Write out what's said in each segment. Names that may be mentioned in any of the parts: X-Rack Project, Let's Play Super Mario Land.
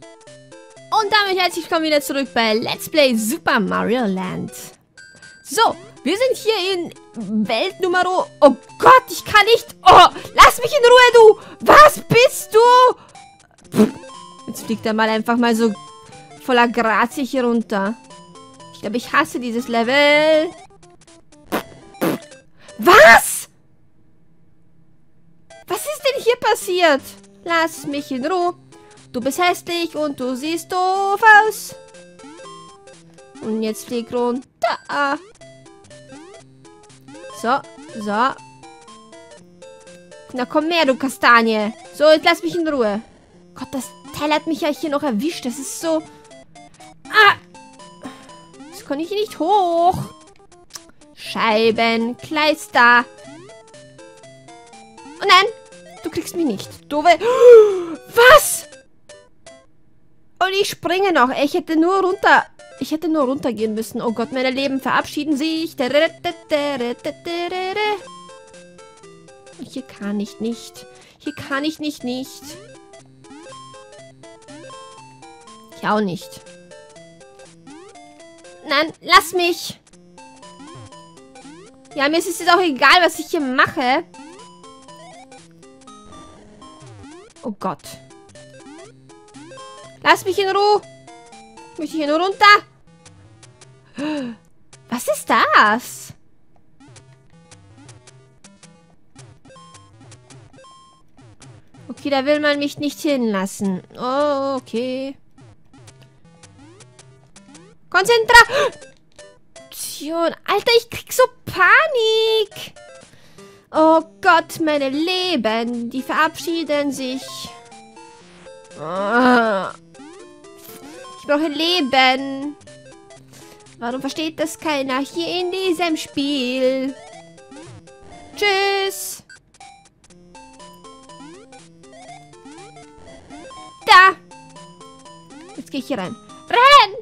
Und damit herzlich willkommen wieder zurück bei Let's Play Super Mario Land. So, wir sind hier in Welt Nummer... Oh Gott, ich kann nicht... Oh, lass mich in Ruhe, du! Was bist du? Pff, jetzt fliegt er mal einfach mal so voller Grazie hier runter. Ich glaube, ich hasse dieses Level. Was? Was ist denn hier passiert? Lass mich in Ruhe. Du bist hässlich und du siehst doof aus. Und jetzt flieg runter. So, so. Na komm her, du Kastanie. So, jetzt lass mich in Ruhe. Gott, das Teil hat mich ja hier noch erwischt. Das ist so... Ah! Das kann ich hier nicht hoch. Scheibenkleister. Oh nein, du kriegst mich nicht. Doofe... Was? Und ich springe noch. Ich hätte nur runtergehen müssen. Oh Gott, meine Leben verabschieden sich. Hier kann ich nicht. Hier kann ich nicht. Ich auch nicht. Nein, lass mich. Ja, mir ist es jetzt auch egal, was ich hier mache. Oh Gott. Lass mich in Ruhe. Möchte ich hier nur runter? Was ist das? Okay, da will man mich nicht hinlassen. Oh, okay. Konzentration. Alter, ich krieg so Panik. Oh Gott, meine Leben. Die verabschieden sich. Oh. Ich brauche Leben. Warum versteht das keiner hier in diesem Spiel? Tschüss. Da. Jetzt gehe ich hier rein. Renn!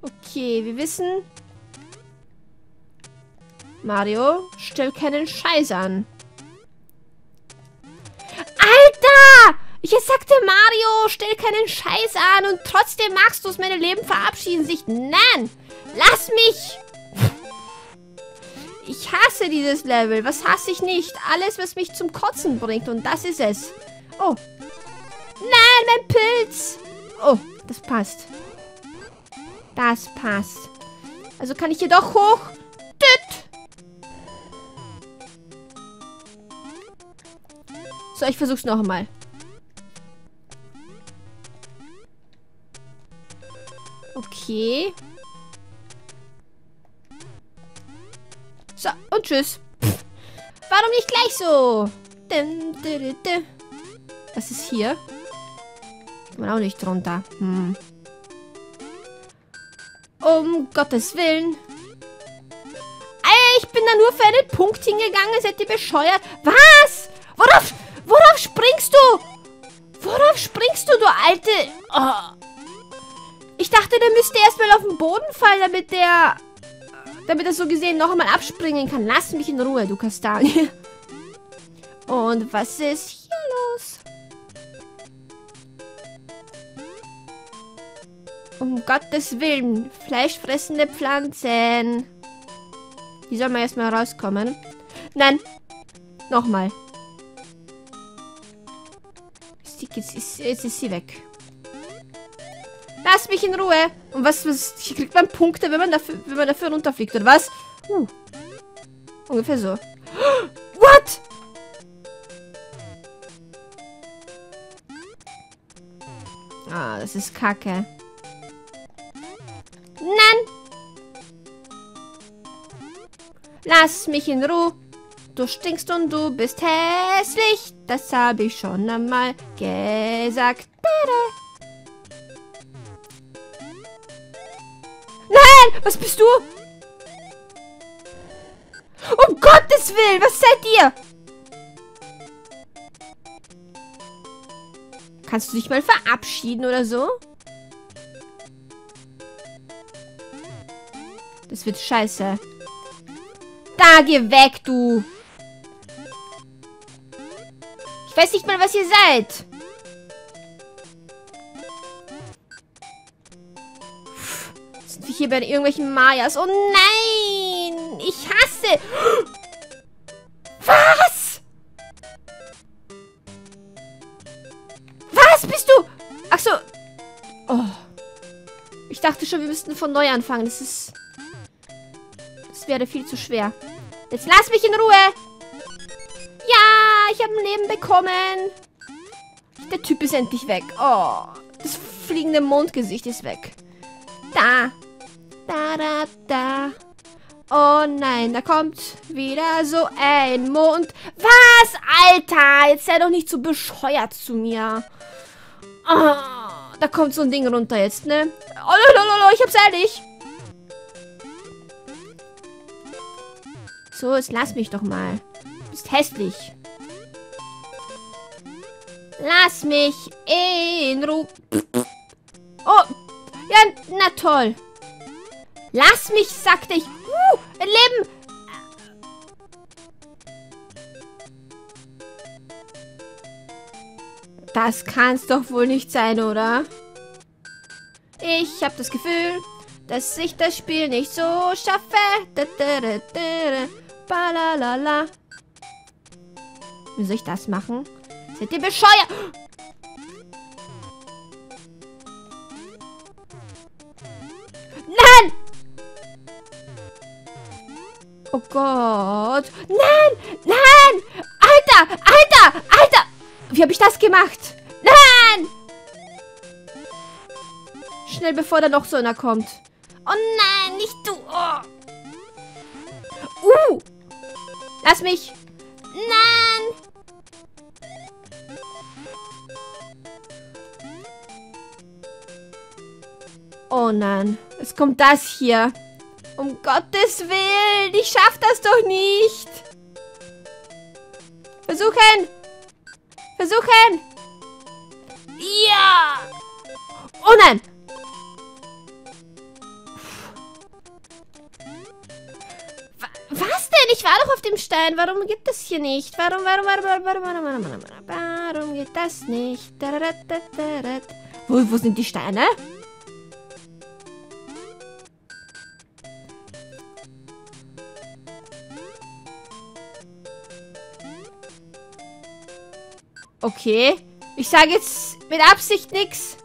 Okay, wir wissen. Mario, stell keinen Scheiß an. Alter! Ich sagte Mario, stell keinen Scheiß an und trotzdem machst du es. Meine Leben verabschieden sich. Nein! Lass mich! Ich hasse dieses Level. Was hasse ich nicht? Alles, was mich zum Kotzen bringt. Und das ist es. Oh. Nein, mein Pilz! Oh, das passt. Das passt. Also kann ich hier doch hoch. Tüt! So, ich versuch's noch einmal. Okay. So, und tschüss. Pff. Warum nicht gleich so? Was ist hier? Kann man auch nicht runter. Hm. Um Gottes Willen. Ey, ich bin da nur für einen Punkt hingegangen. Seid ihr bescheuert? Was? Worauf springst du? Worauf springst du, du alte... Oh. Ich dachte, der müsste erstmal auf den Boden fallen, damit er so gesehen noch einmal abspringen kann. Lass mich in Ruhe, du Kastanie. Und was ist hier los? Um Gottes Willen, fleischfressende Pflanzen. Die soll man erstmal rauskommen. Nein, nochmal. Jetzt ist sie weg. Lass mich in Ruhe. Und was hier kriegt man Punkte, wenn man dafür runterfliegt, oder was? Ungefähr so. What? Ah, das ist Kacke. Nein! Lass mich in Ruhe. Du stinkst und du bist hässlich. Das habe ich schon einmal gesagt. Tada. Was bist du? Um Gottes Willen, was seid ihr? Kannst du dich mal verabschieden oder so? Das wird scheiße. Da, geh weg, du. Ich weiß nicht mal, was ihr seid. Sind wir hier bei irgendwelchen Mayas? Oh nein! Ich hasse... Was? Was bist du? Ach so. Oh. Ich dachte schon, wir müssten von neu anfangen. Das ist... Das wäre viel zu schwer. Jetzt lass mich in Ruhe! Ja, ich habe ein Leben bekommen. Der Typ ist endlich weg. Oh, das fliegende Mondgesicht ist weg. Da. Da, da, da. Oh nein, da kommt wieder so ein Mond. Was, Alter? Jetzt sei doch nicht so bescheuert zu mir. Oh, da kommt so ein Ding runter jetzt, ne? Oh, ich hab's ehrlich. So, jetzt lass mich doch mal. Du bist hässlich. Lass mich in Ruhe. Oh, ja, na toll. Lass mich, sagte ich. Leben. Das kann's doch wohl nicht sein, oder? Ich habe das Gefühl, dass ich das Spiel nicht so schaffe. Balalala. Wie soll ich das machen? Seid ihr bescheuert? Nein! Oh Gott. Nein! Nein! Alter! Alter! Alter! Wie habe ich das gemacht? Nein! Schnell, bevor da noch so einer kommt. Oh nein, nicht du! Oh. Lass mich! Nein! Oh nein, es kommt das hier. Um Gottes Willen, ich schaff das doch nicht. Versuchen. Versuchen. Ja. Oh nein. Was denn? Ich war doch auf dem Stein. Warum geht das hier nicht? Warum geht das nicht? Wo sind die Steine? Okay. Ich sage jetzt mit Absicht nichts.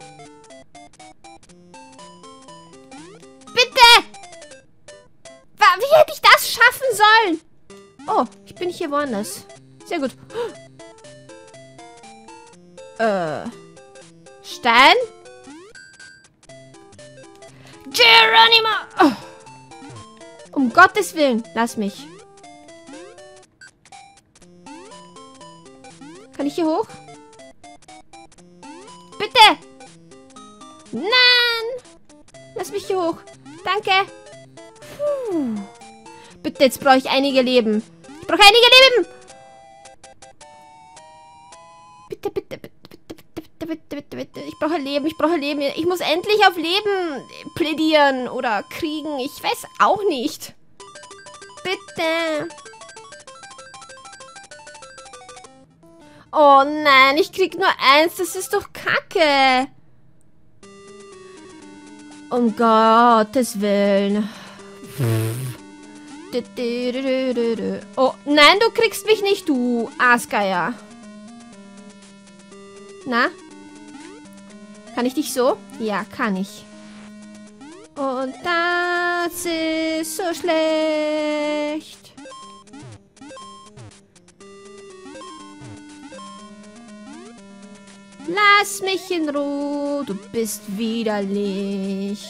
Bitte! Wie hätte ich das schaffen sollen? Oh, ich bin hier woanders. Sehr gut. Stein? Geronimo! Oh. Um Gottes Willen, lass mich. Kann ich hier hoch? Bitte! Nein! Lass mich hier hoch. Danke. Puh. Bitte, jetzt brauche ich einige Leben. Ich brauche einige Leben! Bitte, bitte, bitte, bitte, bitte, bitte, bitte, bitte. Ich brauche Leben, ich brauche Leben. Ich muss endlich auf Leben plädieren oder kriegen. Ich weiß auch nicht. Bitte. Oh nein, ich krieg nur eins. Das ist doch Kacke. Um Gottes Willen. Oh, nein, du kriegst mich nicht, du Aasgeier. Na? Kann ich dich so? Ja, kann ich. Und das ist so schlecht. Lass mich in Ruhe. Du bist widerlich.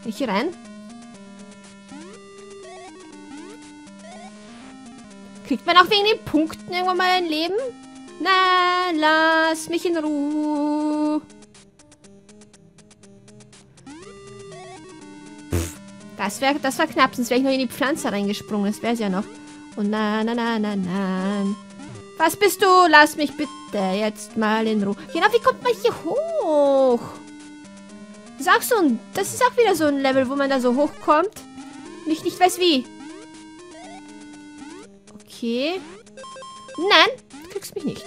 Kann ich hier rein? Kriegt man auch wegen den Punkten irgendwann mal ein Leben? Nein, lass mich in Ruhe. Pff, das war knapp, sonst wäre ich noch in die Pflanze reingesprungen. Das wäre es ja noch. Und na, na, na, na, na. Was bist du? Lass mich bitte. Jetzt mal in Ruhe. Genau, wie kommt man hier hoch? Das ist auch so ein... Das ist auch wieder so ein Level, wo man da so hochkommt. Nicht weiß wie. Okay. Nein, du kriegst mich nicht.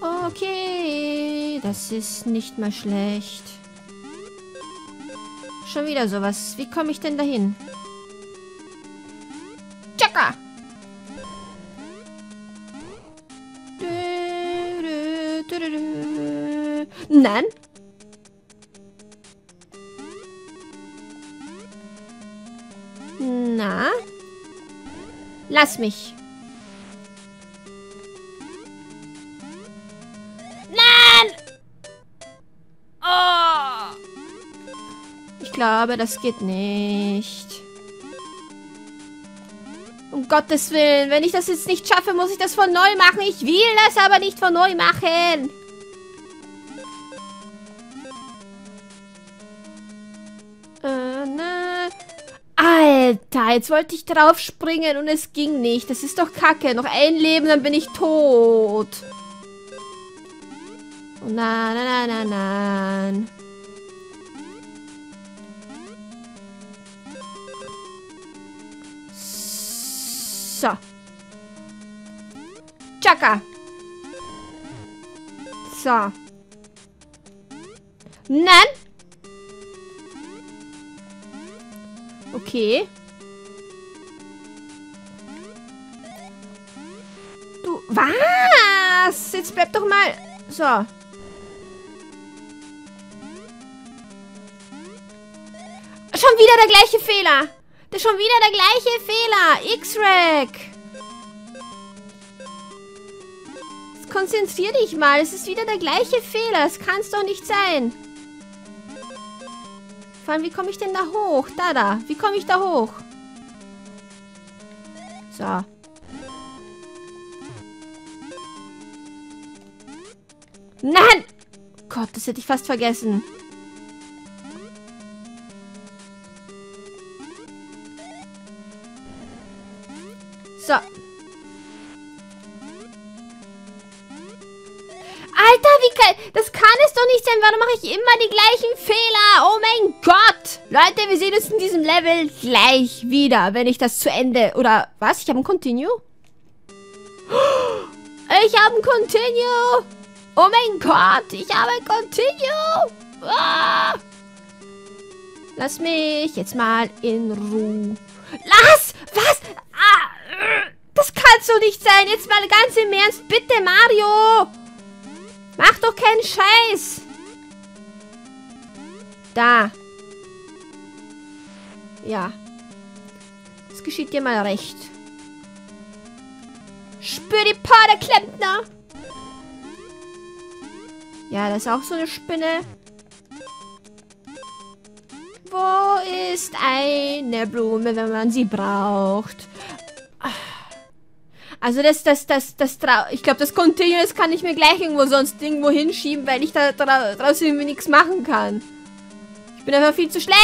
Okay. Okay, das ist nicht mal schlecht. Schon wieder sowas. Wie komme ich denn dahin? Tschakka! Nein! Na? Lass mich! Nein! Oh! Ich glaube, das geht nicht. Um Gottes Willen, wenn ich das jetzt nicht schaffe, muss ich das von neu machen. Ich will das aber nicht von neu machen. Alter, jetzt wollte ich drauf springen und es ging nicht. Das ist doch kacke. Noch ein Leben, dann bin ich tot. Na, na, na, na, na. So. Tschakka. So. Nein. Okay. Du, was? Jetzt bleib doch mal. So. Schon wieder der gleiche Fehler. Das ist schon wieder der gleiche Fehler. X-Rack. Konzentrier dich mal. Es ist wieder der gleiche Fehler. Das kann es doch nicht sein. Vor allem, wie komme ich denn da hoch? Da. Wie komme ich da hoch? So. Nein! Gott, das hätte ich fast vergessen. So. Alter, wie kann... Das kann es doch nicht sein. Warum mache ich immer die gleichen Fehler? Oh mein Gott. Leute, wir sehen uns in diesem Level gleich wieder, wenn ich das zu Ende... Oder was? Ich habe ein Continue? Ich habe ein Continue. Oh mein Gott. Ich habe ein Continue. Ah. Lass mich jetzt mal in Ruhe. Lass! Was? Ah. Das kann's doch nicht sein. Jetzt mal ganz im Ernst. Bitte, Mario. Mach doch keinen Scheiß. Da. Ja. Das geschieht dir mal recht. Spür die Pader, Klempner. Ja, das ist auch so eine Spinne. Wo ist eine Blume, wenn man sie braucht? Also ich glaube, das Continuous kann ich mir gleich irgendwo hinschieben, weil ich da draußen nichts machen kann. Ich bin einfach viel zu schlecht.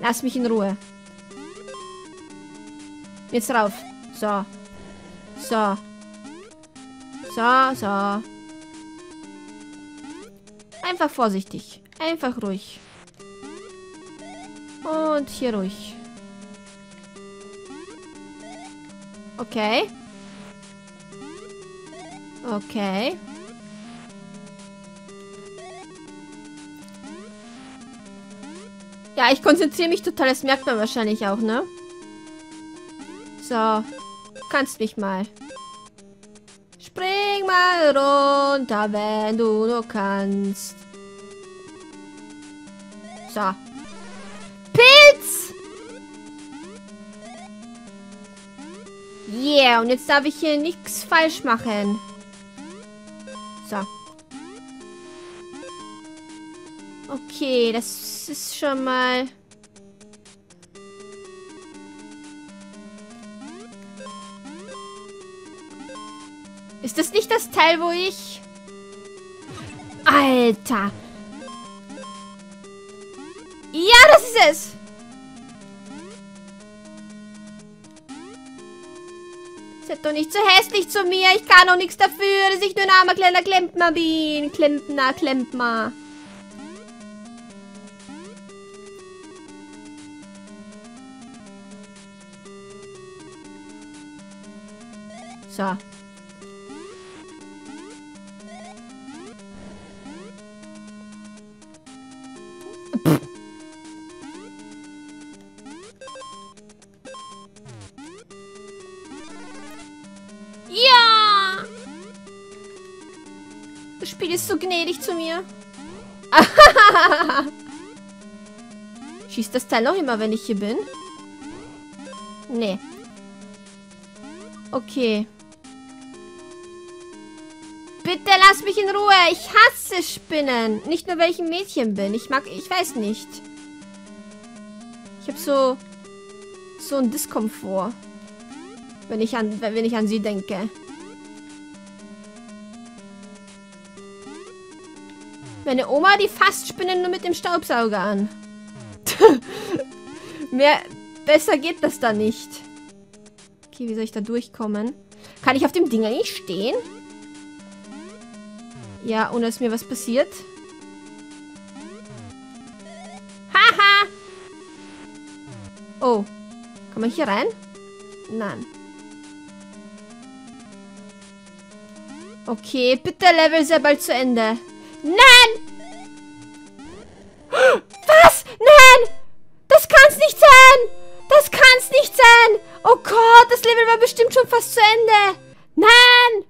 Lass mich in Ruhe. Jetzt rauf. So. So. So, so. Einfach vorsichtig. Einfach ruhig. Und hier ruhig. Okay. Okay. Ja, ich konzentriere mich total. Das merkt man wahrscheinlich auch, ne? So. Kannst mich mal. Spring mal runter, wenn du nur kannst. So. Pilz! Yeah, und jetzt darf ich hier nichts falsch machen. So. Okay, das ist schon mal... Ist das nicht das Teil, wo ich... Alter! Ja, das ist es! Seid doch nicht so hässlich zu mir. Ich kann doch nichts dafür, dass ich nur ein armer kleiner Klempner bin. Klempner. So. Das Spiel ist so gnädig zu mir. Schießt das Teil auch immer, wenn ich hier bin? Nee. Okay. Bitte lass mich in Ruhe. Ich hasse Spinnen. Nicht nur, weil ich ein Mädchen bin. Ich weiß nicht. Ich habe so ein Diskomfort, wenn ich an sie denke. Meine Oma, die fasst Spinnen nur mit dem Staubsauger an. Besser geht das da nicht. Okay, wie soll ich da durchkommen? Kann ich auf dem Ding eigentlich stehen? Ja, ohne dass mir was passiert. Haha! Oh. Kann man hier rein? Nein. Okay, bitte Level sehr bald zu Ende. Nein! Was? Nein! Das kann's nicht sein! Das kann's nicht sein! Oh Gott, das Level war bestimmt schon fast zu Ende. Nein!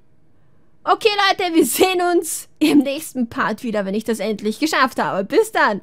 Okay, Leute, wir sehen uns im nächsten Part wieder, wenn ich das endlich geschafft habe. Bis dann!